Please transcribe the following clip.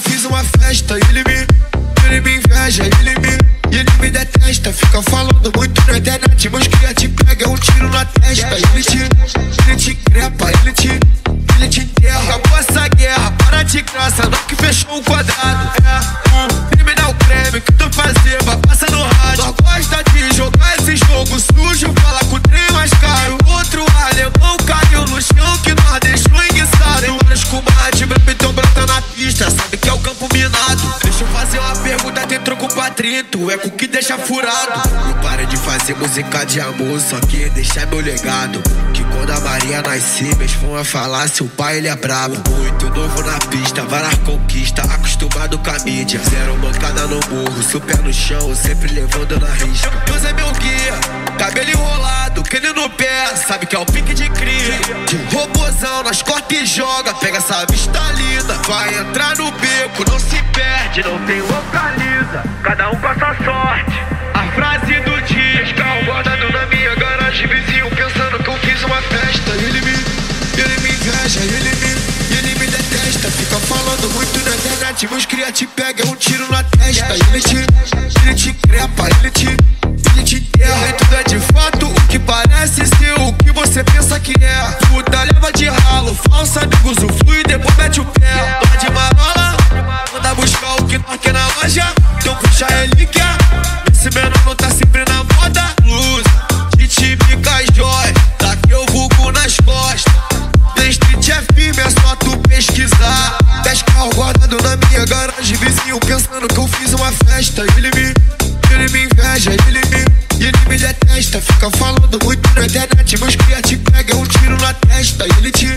fiz uma festa e ele me inveja, ele me detesta. Fica falando muito na internet, mas que te pega um tiro na testa. Ele te crepa, ele te enterra. Acabou essa guerra, para de graça, não que fechou o quadrado. É criminal creme, que tu fazer, vai passar no rádio. Só gosta de jogar esse jogo sujo, fala com o trem mais caro. Outro alemão caiu no chão que nós deixou enguiçado. Tem vários comadres, bebe teu brota na pista, sabe que é o campo minado. Deixa eu fazer uma pergunta, tem troco pra 30, é com que deixa furado. Não para de fazer música de amor, só que deixa meu legado. Que quando a Maria nascer, meus fãs vão falar, seu pai ele é brabo. Muito novo na pista, vai na conquista, acostumado com a mídia. Zero bancada no morro, seu pé no chão, sempre levando na risca. Deus é meu guia, cabelo enrolado, que ele no pé, sabe que é o pique de cria. De robozão, nós corta e joga, pega essa vista linda. Vai entrar no beco, não se perde, não tem localiza. Cada um com a sua sorte. A frase do dia, escarro guardado na minha garagem, vizinho pensando que eu fiz uma festa. Ele me inveja, ele me detesta. Fica falando muito na internet, meus cria te pega um tiro na testa. Ele te crepa, ele te enterra. E tudo é de fato o que parece ser o que você pensa que é. Puta leva de ralo, falsa amigo usufrui e depois mete o pé. Dó de marola, manda buscar o que não quer na loja. Então puxa relíquia, esse menor não tá sempre na moda. Luz, Titi, Mica e Joy, daqui eu vulgo nas costas. The Street é firme, é só tu pesquisar. 10 carros guardados na minha garagem, vizinho pensando que eu fiz uma festa. Ele me inveja, ele me detesta. Fica falando muito na internet, meus cria te pega um tiro na testa. Ele te